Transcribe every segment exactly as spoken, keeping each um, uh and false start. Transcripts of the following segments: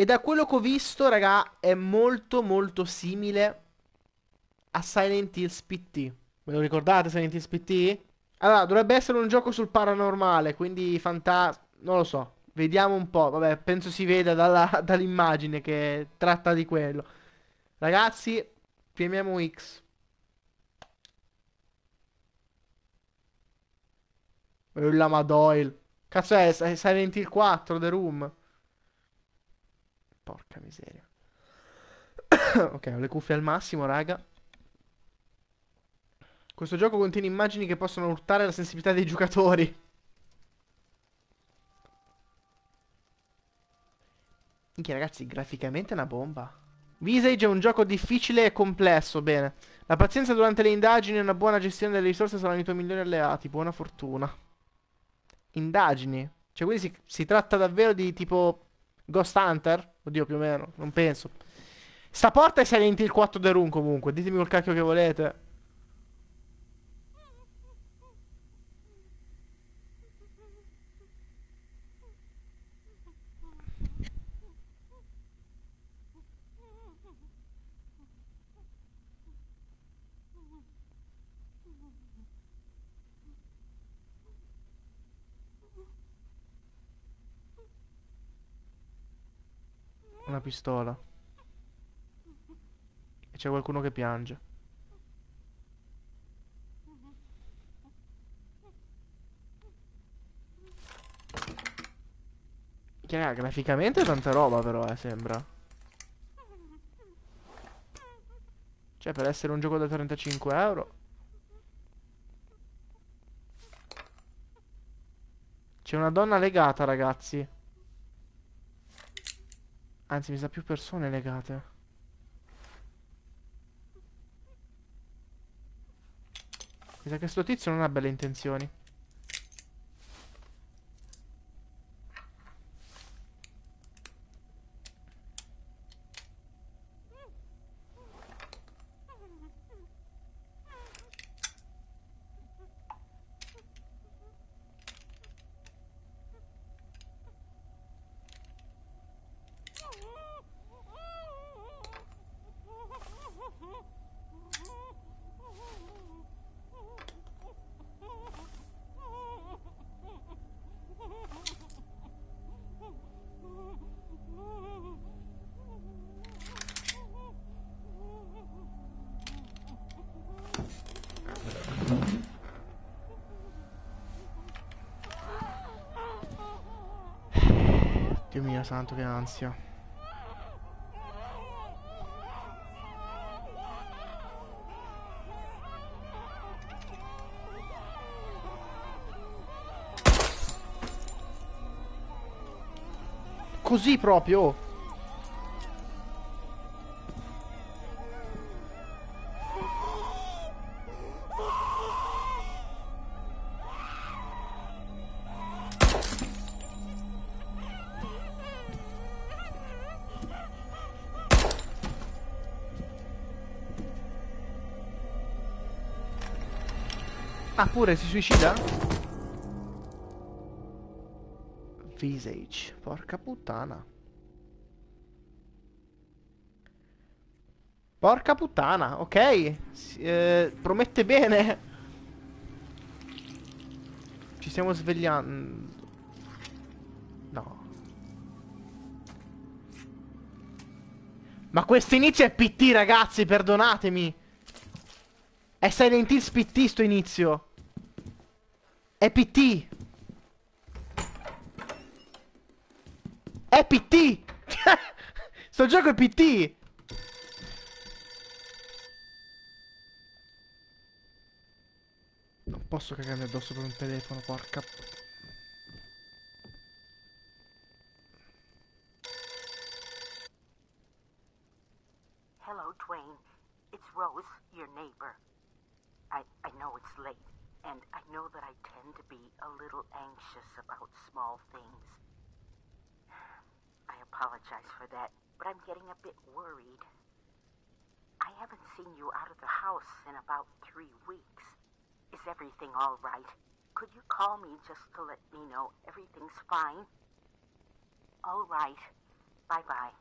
E da quello che ho visto, raga, è molto molto simile a Silent Hills P T. Ve lo ricordate Silent Hills P T? Allora, dovrebbe essere un gioco sul paranormale, quindi fantasma... non lo so. Vediamo un po', vabbè, penso si veda dall'immagine che tratta di quello. Ragazzi, premiamo X. Lula Maddoyle. Cazzo è, è Silent Hill quattro, The Room. Porca miseria. Ok, ho le cuffie al massimo, raga. Questo gioco contiene immagini che possono urtare la sensibilità dei giocatori. Minchia, ragazzi, graficamente è una bomba. Visage è un gioco difficile e complesso, bene. La pazienza durante le indagini e una buona gestione delle risorse saranno i tuoi migliori alleati. Buona fortuna. Indagini? Cioè, quindi si, si tratta davvero di tipo... Ghost Hunter? Oddio, più o meno, non penso. Sta porta è Silent Hill quattro The Room comunque, ditemi col cacchio che volete. Una pistola. E c'è qualcuno che piange. Che graficamente è tanta roba però, eh, sembra. Cioè, per essere un gioco da trentacinque euro. C'è una donna legata, ragazzi. Anzi, mi sa più persone legate. Mi sa che sto tizio non ha belle intenzioni. Dio mio santo, che ansia. Così proprio. Ah, pure si suicida? Visage, porca puttana. Porca puttana, ok. Si, eh, promette bene. Ci stiamo svegliando. No. Ma questo inizio è P T, ragazzi, perdonatemi. È Silent Hills P T sto inizio. È P T. È P T. Sto gioco è P T. Non posso cagarmi addosso per un telefono, porca. Hello Dwayne, it's Rose, your neighbor. I I know it's late. And I know that I tend to be a little anxious about small things. I apologize for that, but I'm getting a bit worried. I haven't seen you out of the house in about three weeks. Is everything all right? Could you call me just to let me know everything's fine? All right. Bye bye.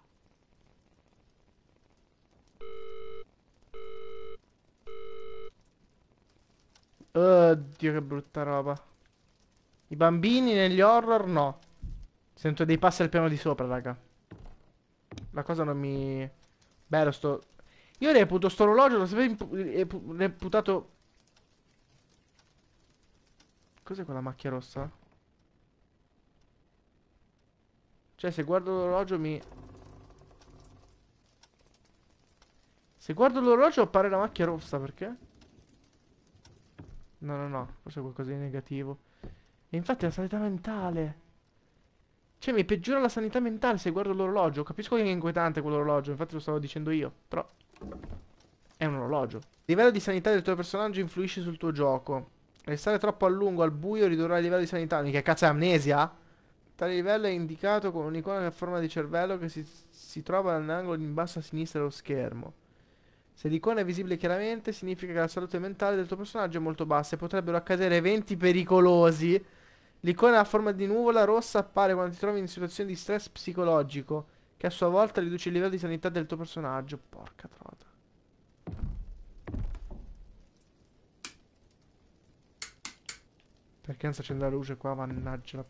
Oddio, che brutta roba. I bambini negli horror no. Sento dei passi al piano di sopra, raga. La cosa non mi... Bello sto... Io reputo sto orologio, lo sapevi impu... reputato... Cos'è quella macchia rossa? Cioè, se guardo l'orologio mi... Se guardo l'orologio appare la macchia rossa, perché? No, no, no, forse è qualcosa di negativo. E infatti è la sanità mentale. Cioè mi peggiora la sanità mentale se guardo l'orologio. Capisco che è inquietante quell'orologio, infatti lo stavo dicendo io. Però è un orologio. Il livello di sanità del tuo personaggio influisce sul tuo gioco. Restare troppo a lungo al buio ridurrà il livello di sanità. Mica cazzo è amnesia? Tale livello è indicato con un'icona a forma di cervello che si, si trova all'angolo in basso a sinistra dello schermo. Se l'icona è visibile chiaramente, significa che la salute mentale del tuo personaggio è molto bassa e potrebbero accadere eventi pericolosi. L'icona a forma di nuvola rossa appare quando ti trovi in situazioni di stress psicologico, che a sua volta riduce il livello di sanità del tuo personaggio. Porca trota. Perché non si accende la luce qua, mannaggia la...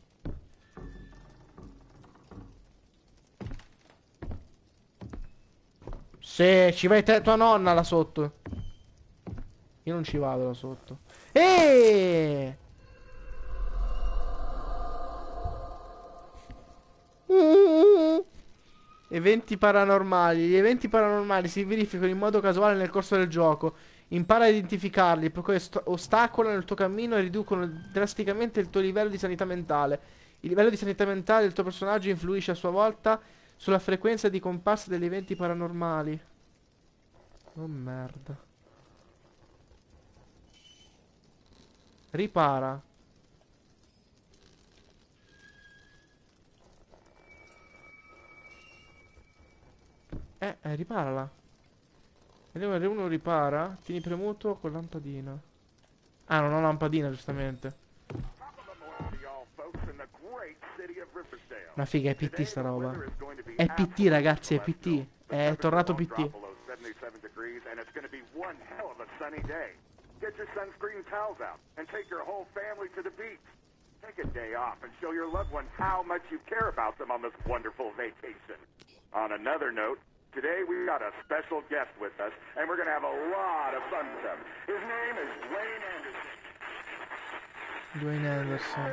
Se ci vai te, tua nonna là sotto. Io non ci vado là sotto. Eeeh! Mm-hmm. Eventi paranormali. Gli eventi paranormali si verificano in modo casuale nel corso del gioco. Impara a identificarli, perché ostacolano il tuo cammino e riducono drasticamente il tuo livello di sanità mentale. Il livello di sanità mentale del tuo personaggio influisce a sua volta sulla frequenza di comparsa degli eventi paranormali. Oh merda. Ripara. Eh, eh riparala. L uno ripara. Tieni premuto con lampadina. Ah, non ho lampadina, giustamente. Ma figa, è P T sta roba. È P T ragazzi, è P T. È tornato P T. Today we got a special guest with us and we're gonna have a lot of fun with him. His name is Dwayne Anderson. Dwayne Anderson.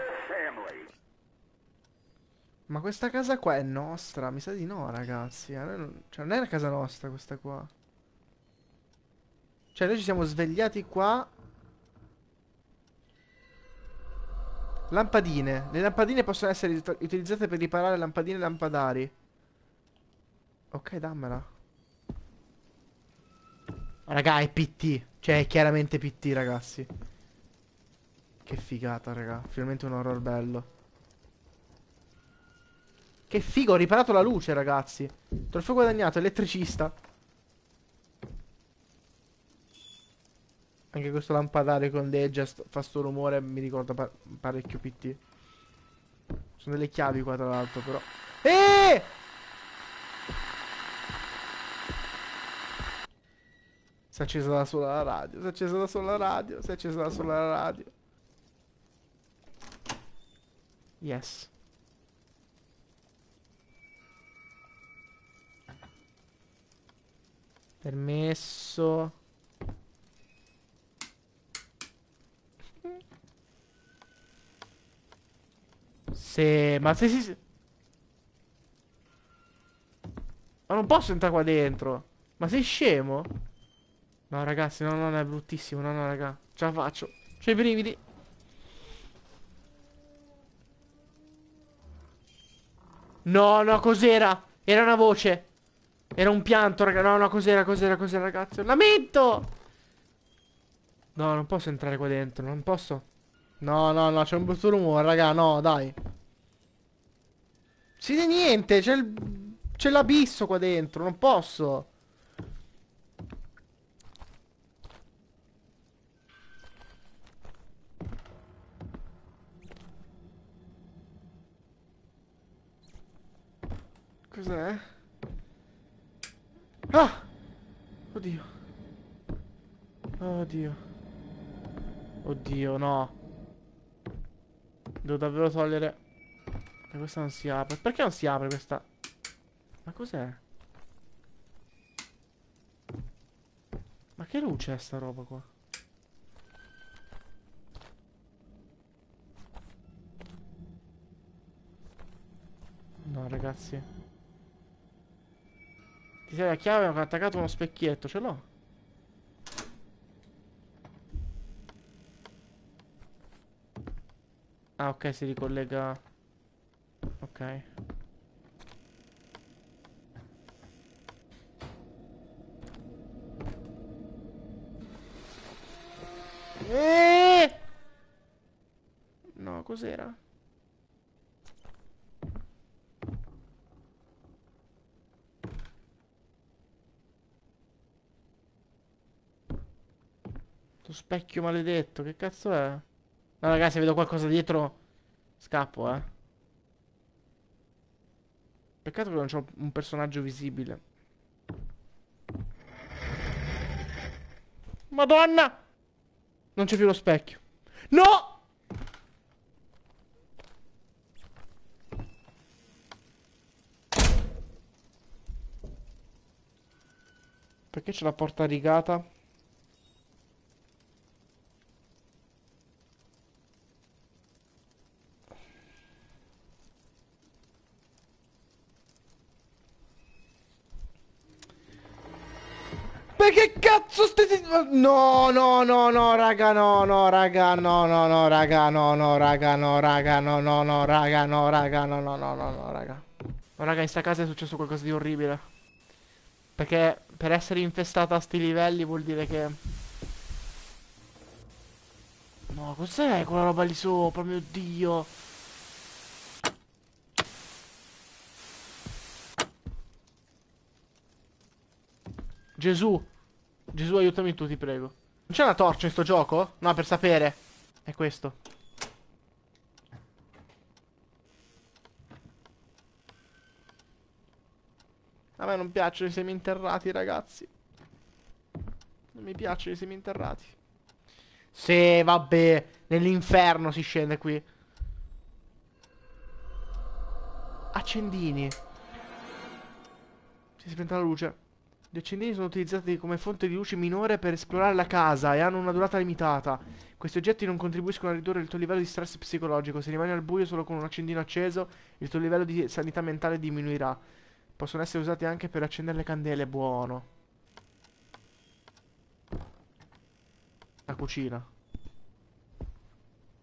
Ma questa casa qua è nostra? Mi sa di no, ragazzi. Cioè, non è la casa nostra questa qua. Cioè, noi ci siamo svegliati qua. Lampadine. Le lampadine possono essere utilizzate per riparare lampadine e lampadari. Ok, dammela. Raga, è P T. Cioè, è chiaramente P T, ragazzi. Che figata, raga. Finalmente un horror bello. Che figo, ho riparato la luce, ragazzi. Trofeo guadagnato, elettricista. Anche questo lampadario con legge fa sto rumore, mi ricorda par parecchio P T. Sono delle chiavi qua, tra l'altro, però. Eeeh! Si è accesa da sola la radio, si è accesa da sola la radio, si è accesa da sola la radio. Yes. Permesso. Se... Ma se si... Ma non posso entrare qua dentro. Ma sei scemo? No ragazzi, no, no, no, è bruttissimo. No, no, raga, ce la faccio. C'ho i brividi. No, no, cos'era? Era una voce. Era un pianto, raga. No, no, cos'era, cos'era, cos'era, ragazzi. Un lamento! No, non posso entrare qua dentro. Non posso. No, no, no, c'è un brutto rumore, raga. No, dai. Si vede niente. C'è il... C'è l'abisso qua dentro. Non posso. Cos'è? Ah! Oddio. Oddio. Oddio, no. Devo davvero togliere... E questa non si apre. Perché non si apre questa? Ma cos'è? Ma che luce è sta roba qua? No, ragazzi. Ti serve la chiave, ho attaccato uno specchietto, ce l'ho. Ah, ok, si ricollega. Ok. Eeeh! No, cos'era? Sto specchio maledetto, che cazzo è? No, ragazzi, vedo qualcosa dietro. Scappo, eh. Peccato che non c'ho un personaggio visibile. Madonna! Non c'è più lo specchio. No! Perché c'è la porta rigata? Che cazzo stai... No, no, no, no, raga, no, no, raga, no, no, no, raga, no, no, raga, no, raga, no, no, no, raga, no, raga, no, no, no, no, no, raga. No, raga, in sta casa è successo qualcosa di orribile. Perché per essere infestata a sti livelli vuol dire che... No, cos'è quella roba lì sopra, mio Dio? Gesù! Gesù, aiutami tu, ti prego. Non c'è una torcia in sto gioco? No, per sapere. È questo. A me non piacciono i seminterrati, ragazzi. Non mi piacciono i seminterrati. Se, vabbè. Nell'inferno si scende qui. Accendini. Si spenta la luce. Gli accendini sono utilizzati come fonte di luce minore per esplorare la casa e hanno una durata limitata. Questi oggetti non contribuiscono a ridurre il tuo livello di stress psicologico. Se rimani al buio solo con un accendino acceso, il tuo livello di sanità mentale diminuirà. Possono essere usati anche per accendere le candele. Buono. La cucina.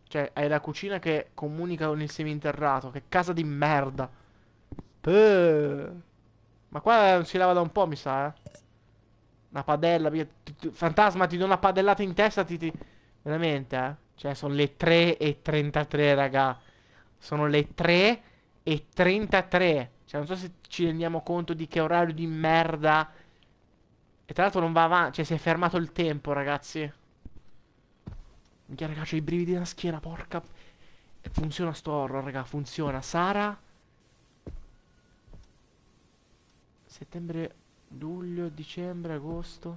Cioè, hai la cucina che comunica con il seminterrato. Che casa di merda. Puh. Ma qua non si lava da un po', mi sa, eh. Una padella, via. Fantasma, ti do una padellata in testa, ti, ti... Veramente, eh. Cioè, sono le tre e trentatré, raga. Sono le tre e trentatré. Cioè, non so se ci rendiamo conto di che orario di merda. E tra l'altro non va avanti. Cioè, si è fermato il tempo, ragazzi. Minchia, raga, c'ho i brividi alla schiena, porca... Funziona sto horror, raga, funziona. Sara... Settembre, luglio, dicembre, agosto.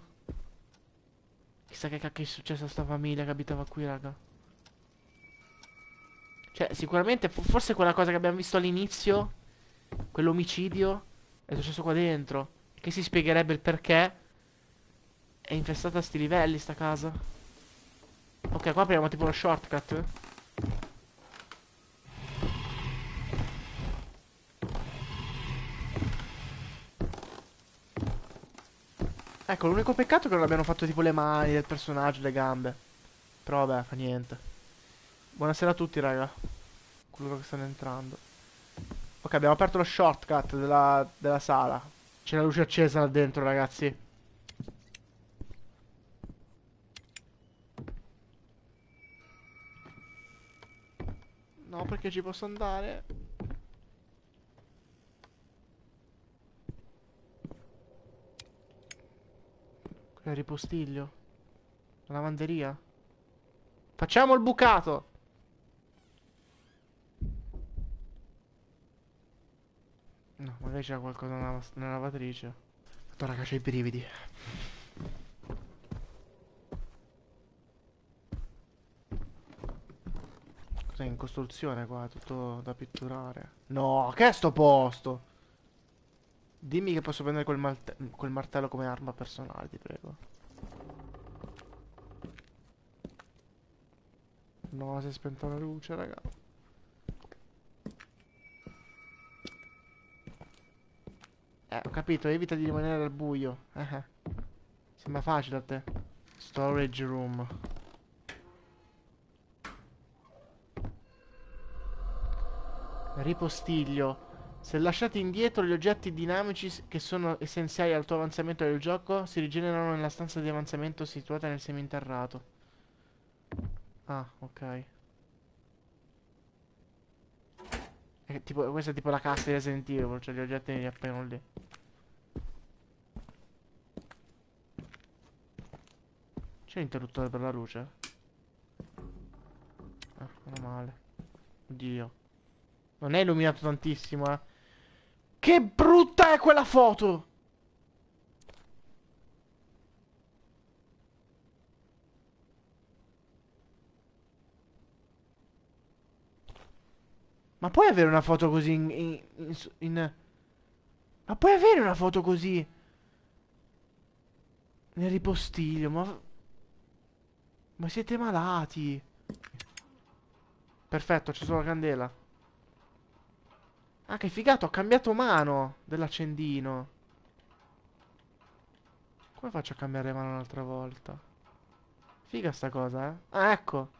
Chissà che cacchio è successo a sta famiglia che abitava qui, raga. Cioè, sicuramente, forse quella cosa che abbiamo visto all'inizio, quell'omicidio, è successo qua dentro. Che si spiegherebbe il perché. È infestata a sti livelli sta casa. Ok, qua apriamo tipo uno shortcut, eh? Ecco, l'unico peccato è che non abbiano fatto tipo le mani del personaggio, le gambe. Però vabbè, fa niente. Buonasera a tutti, raga. Coloro che stanno entrando. Ok, abbiamo aperto lo shortcut della, della sala. C'è la luce accesa là dentro, ragazzi. No, perché ci posso andare? Il ripostiglio. La lavanderia. Facciamo il bucato. No, magari c'era qualcosa nella, nella lavatrice. Fatto, raga, c'ho i brividi. Cos'è in costruzione qua? Tutto da pitturare. No, che è sto posto? Dimmi che posso prendere quel, malte quel martello come arma personale, ti prego. No, si è spenta la luce, raga. Eh, ho capito, evita di rimanere al buio. Eh, eh. Sembra facile a te. Storage room. Ripostiglio. Se lasciati indietro, gli oggetti dinamici che sono essenziali al tuo avanzamento del gioco si rigenerano nella stanza di avanzamento situata nel seminterrato. Ah, ok. È tipo, questa è tipo la cassa di Resident Evil, cioè gli oggetti li appaiono lì. C'è l'interruttore per la luce? Ah, meno male. Oddio. Non è illuminato tantissimo, eh. Che brutta è quella foto! Ma puoi avere una foto così in... in, in, in... Ma puoi avere una foto così? Nel ripostiglio, ma... Ma siete malati! Perfetto, c'è solo la candela. Ah, che figato, ho cambiato mano dell'accendino. Come faccio a cambiare mano un'altra volta? Figa sta cosa, eh? Ah, ecco.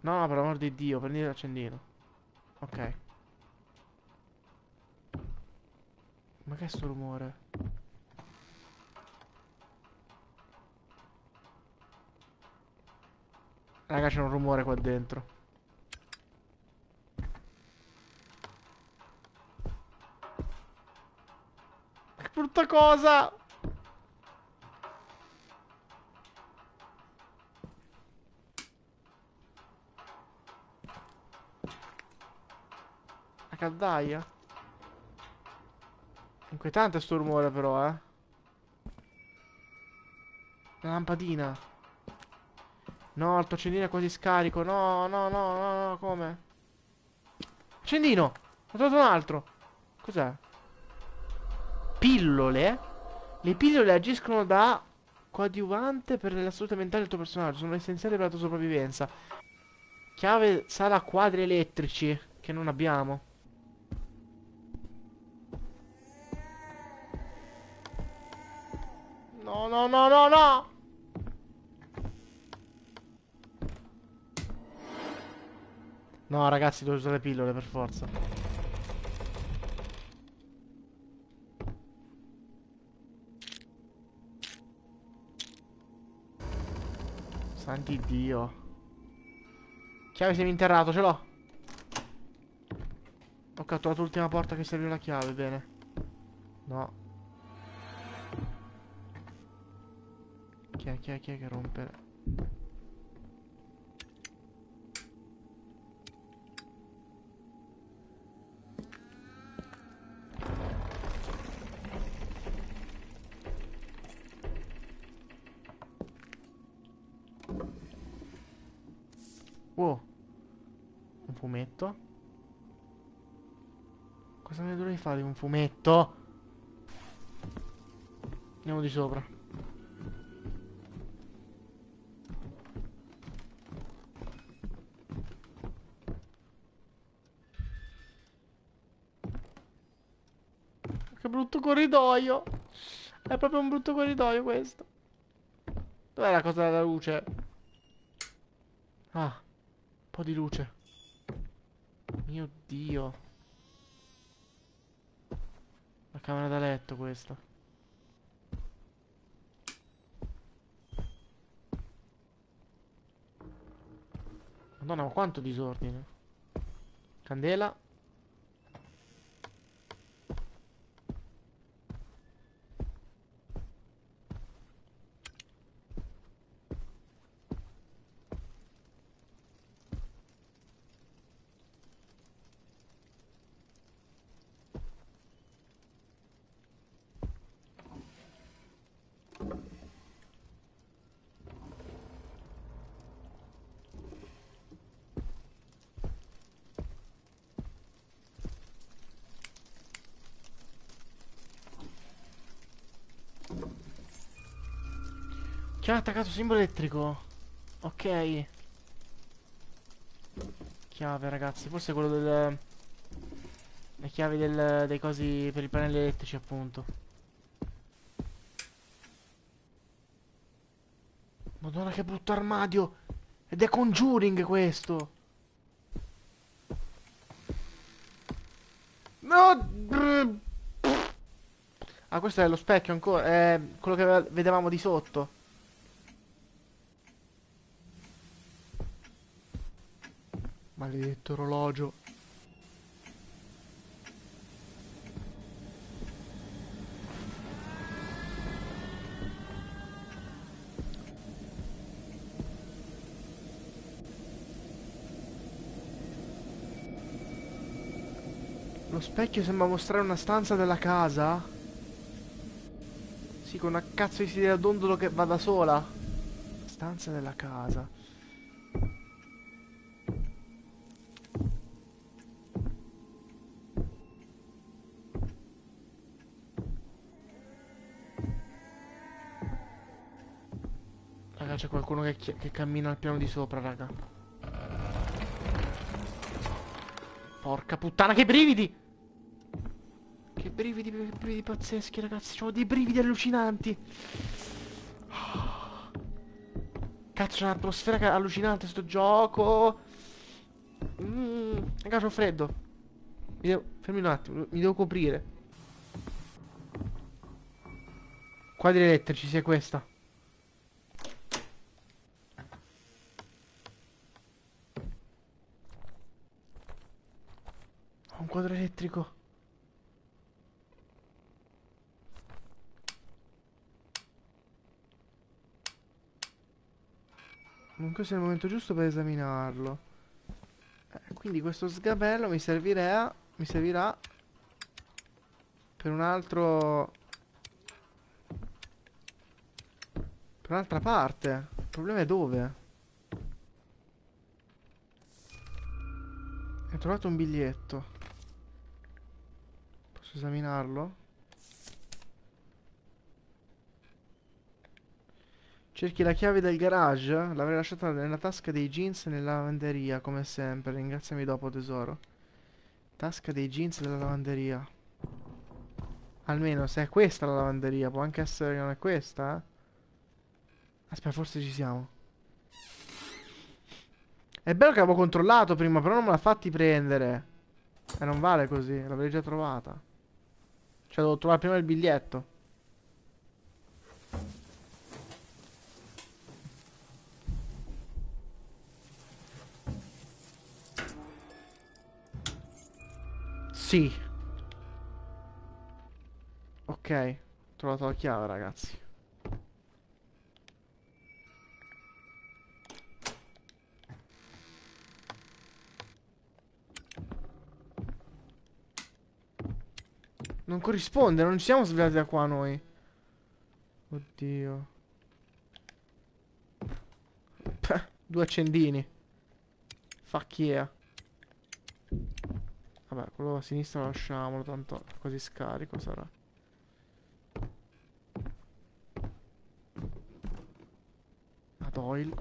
No, no, per l'amor di Dio, prendi l'accendino. Ok. Ma che è sto rumore? Raga, c'è un rumore qua dentro. Che brutta cosa! La caldaia. Inquietante sto rumore però, eh. La lampadina. No, il tuo accendino è quasi scarico. No, no, no, no, no, come? Accendino! Ho trovato un altro. Cos'è? Pillole? Le pillole agiscono da coadiuvante per la salute mentale del tuo personaggio. Sono essenziali per la tua sopravvivenza. Chiave sala quadri elettrici, che non abbiamo. No, no, no, no, no! No, ragazzi, devo usare le pillole per forza. Santi Dio. Chiave seminterrato, ce l'ho. Ho catturato l'ultima porta che serviva la chiave, bene. No. Chi è, chi è, chi è che rompe? Wow. Un fumetto. Cosa ne dovrei fare di un fumetto? Andiamo di sopra. Che brutto corridoio. È proprio un brutto corridoio questo. Dov'è la cosa della luce? Ah, un po' di luce. Mio Dio. La camera da letto questa. Madonna, ma quanto disordine. Candela. Ci ha attaccato simbolo elettrico. Ok. Chiave, ragazzi. Forse quello del... le chiavi del... dei cosi per i pannelli elettrici, appunto. Madonna, che brutto armadio. Ed è Conjuring questo. No. Ah, questo è lo specchio ancora. È quello che vedevamo di sotto. Maledetto orologio. Lo specchio sembra mostrare una stanza della casa. Sì, con una cazzo di sedia a dondolo che va da sola. Stanza della casa. Raga, c'è qualcuno che, che cammina al piano di sopra, raga. Porca puttana, che brividi! Che brividi, brividi pazzeschi, ragazzi. C'ho dei brividi allucinanti. Cazzo, c'è un'atmosfera allucinante sto gioco. mm, Ragazzi, ho freddo. Mi devo... fermi un attimo, mi devo coprire. Quadri elettrici, sia questa. Ho un quadro elettrico. Non questo è il momento giusto per esaminarlo. Eh, quindi questo sgabello mi servirà, mi servirà per un altro, per un'altra parte. Il problema è dove. Ho trovato un biglietto. Posso esaminarlo? Cerchi la chiave del garage? L'avrei lasciata nella tasca dei jeans nella lavanderia, come sempre. Ringraziami dopo, tesoro. Tasca dei jeans della lavanderia. Almeno se è questa la lavanderia. Può anche essere che non è questa, eh? Aspetta, forse ci siamo. È bello che avevo controllato prima, però non me l'ha fatti prendere. E eh, non vale così. L'avrei già trovata. Cioè, devo trovare prima il biglietto. Sì. Ok, ho trovato la chiave, ragazzi. Non corrisponde, non ci siamo svegliati da qua noi. Oddio. Pah, due accendini. Fuck yeah. Vabbè, quello a sinistra lo lasciamolo, tanto così scarico sarà. Maddoyle.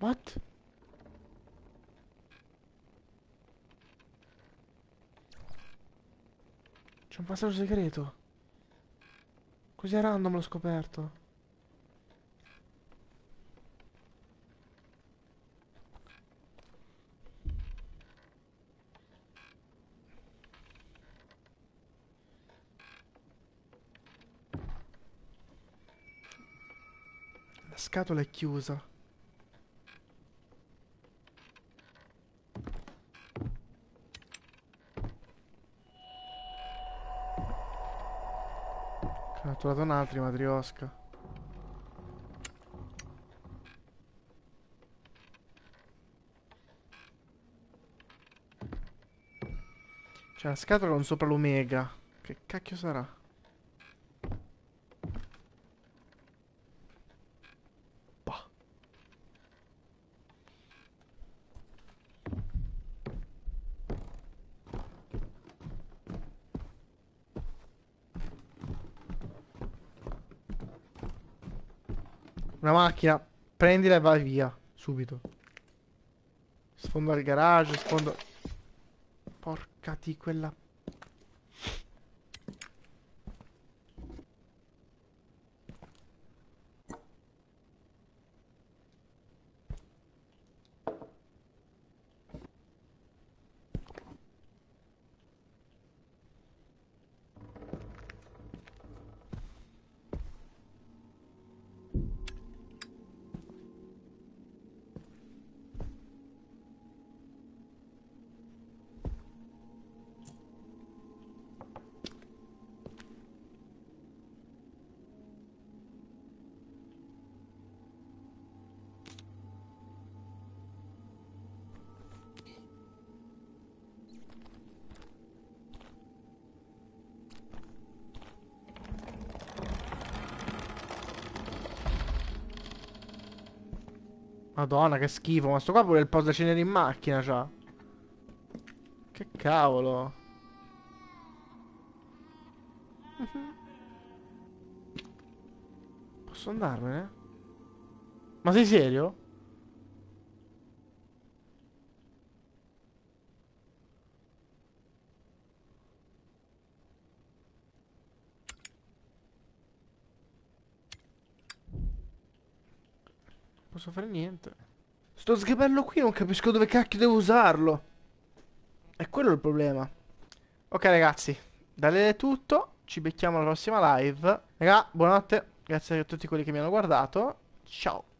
What? C'è un passaggio segreto. Così a random l'ho scoperto. La scatola è chiusa. Ho trovato un altro matriosca. C'è una scatola con sopra l'omega. Che cacchio sarà? Bah. Una macchina. Prendila e vai via. Subito. Sfondo al garage, sfondo... Porca di quella... Madonna, che schifo, ma sto qua pure il posacenere in macchina c'ha. Che cavolo. Posso andarmene? Ma sei serio? Non posso fare niente. Sto sgabello qui non capisco dove cacchio devo usarlo. È quello il problema. Ok ragazzi, da lei è tutto. Ci becchiamo alla prossima live. Raga, buonanotte. Grazie a tutti quelli che mi hanno guardato. Ciao.